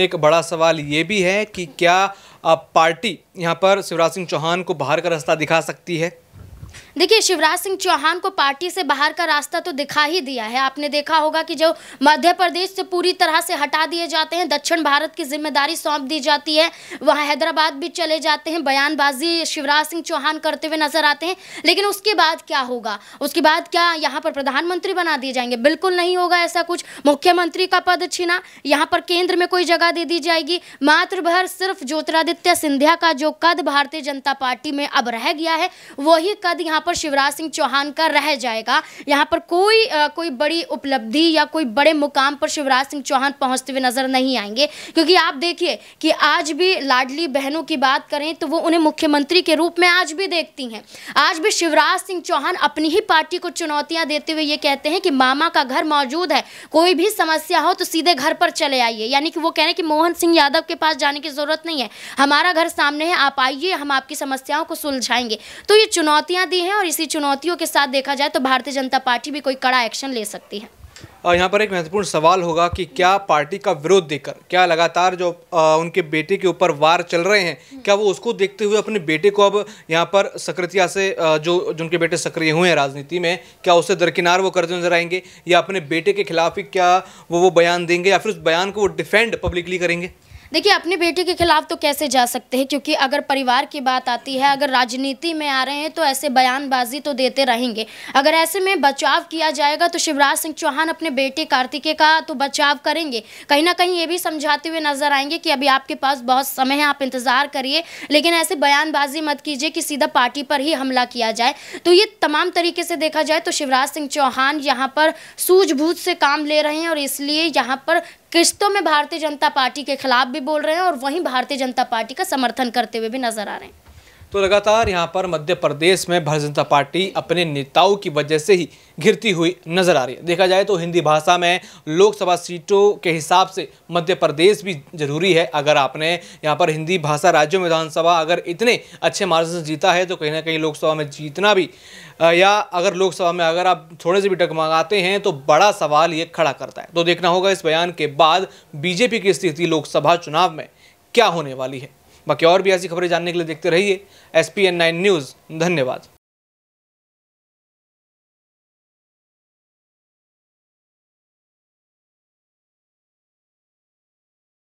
में एक बड़ा सवाल ये भी है कि क्या पार्टी यहाँ पर शिवराज सिंह चौहान को बाहर का रास्ता दिखा सकती है? देखिए, शिवराज सिंह चौहान को पार्टी से बाहर का रास्ता तो दिखा ही दिया है। आपने देखा होगा कि जो मध्य प्रदेश से पूरी तरह से हटा दिए जाते हैं, दक्षिण भारत की जिम्मेदारी सौंप दी जाती है, वहां हैदराबाद भी चले जाते हैं। बयानबाजी शिवराज सिंह चौहान करते हुए नजर आते हैं, लेकिन उसके बाद क्या होगा? उसके बाद क्या यहाँ पर प्रधानमंत्री बना दिए जाएंगे? बिल्कुल नहीं होगा ऐसा कुछ। मुख्यमंत्री का पद छीना, यहाँ पर केंद्र में कोई जगह दे दी जाएगी। मात्र भर सिर्फ ज्योतिरादित्य सिंधिया का जो कद भारतीय जनता पार्टी में अब रह गया है, वही कद यहाँ पर शिवराज सिंह चौहान का रह जाएगा। यहाँ पर कोई बड़ी उपलब्धि या कोई बड़े मुकाम पर शिवराज सिंह चौहान पहुंचते हुए नजर नहीं आएंगे, क्योंकि आप देखिए कि आज भी लाडली बहनों की बात करें तो वो उन्हें मुख्यमंत्री के रूप में आज भी देखती हैं। आज भी शिवराज सिंह चौहान अपनी ही पार्टी को चुनौतियां देते हुए ये कहते हैं कि मामा का घर मौजूद है, कोई भी समस्या हो तो सीधे घर पर चले आइए। यानी कि वो कह रहे हैं कि मोहन सिंह यादव के पास जाने की जरूरत नहीं है, हमारा घर सामने है, आप आइए, हम आपकी समस्याओं को सुलझाएंगे। तो ये चुनौतियां दी हैं और इसी चुनौतियों के साथ देखा जाए तो भारतीय जनता पार्टी भी कोई कड़ा एक्शन ले सकती है। और यहाँ पर एक महत्वपूर्ण सवाल होगा कि क्या पार्टी का विरोध देखकर, क्या लगातार जो उनके बेटे के ऊपर वार चल रहे हैं, क्या वो उसको देखते हुए अपने बेटे को अब यहाँ पर सक्रियता से जो उनके बेटे सक्रिय हुए हैं राजनीति में, क्या उसे दरकिनार वो करते नजर आएंगे, या अपने बेटे के खिलाफ ही क्या वो बयान देंगे, या फिर उस बयान को वो डिफेंड पब्लिकली करेंगे? देखिए, अपने बेटे के खिलाफ तो कैसे जा सकते हैं, क्योंकि अगर परिवार की बात आती है, अगर राजनीति में आ रहे हैं तो ऐसे बयानबाजी तो देते रहेंगे। अगर ऐसे में बचाव किया जाएगा तो शिवराज सिंह चौहान अपने बेटे कार्तिकेय का तो बचाव करेंगे, कहीं ना कहीं ये भी समझाते हुए नजर आएंगे कि अभी आपके पास बहुत समय है, आप इंतजार करिए, लेकिन ऐसे बयानबाजी मत कीजिए कि सीधा पार्टी पर ही हमला किया जाए। तो ये तमाम तरीके से देखा जाए तो शिवराज सिंह चौहान यहाँ पर सूझबूझ से काम ले रहे हैं और इसलिए यहाँ पर किस्तों में भारतीय जनता पार्टी के खिलाफ भी बोल रहे हैं और वहीं भारतीय जनता पार्टी का समर्थन करते हुए भी नजर आ रहे हैं। तो लगातार यहाँ पर मध्य प्रदेश में भारतीय जनता पार्टी अपने नेताओं की वजह से ही घिरती हुई नजर आ रही है। देखा जाए तो हिंदी भाषा में लोकसभा सीटों के हिसाब से मध्य प्रदेश भी जरूरी है। अगर आपने यहाँ पर हिंदी भाषा राज्यों में विधानसभा अगर इतने अच्छे मार्जिन से जीता है तो कहीं ना कहीं लोकसभा में जीतना भी, या अगर लोकसभा में अगर आप थोड़े से भी डगमगाते हैं तो बड़ा सवाल ये खड़ा करता है। तो देखना होगा इस बयान के बाद बीजेपी की स्थिति लोकसभा चुनाव में क्या होने वाली है। बाकी और भी ऐसी खबरें जानने के लिए देखते रहिए SPN9 न्यूज़। धन्यवाद।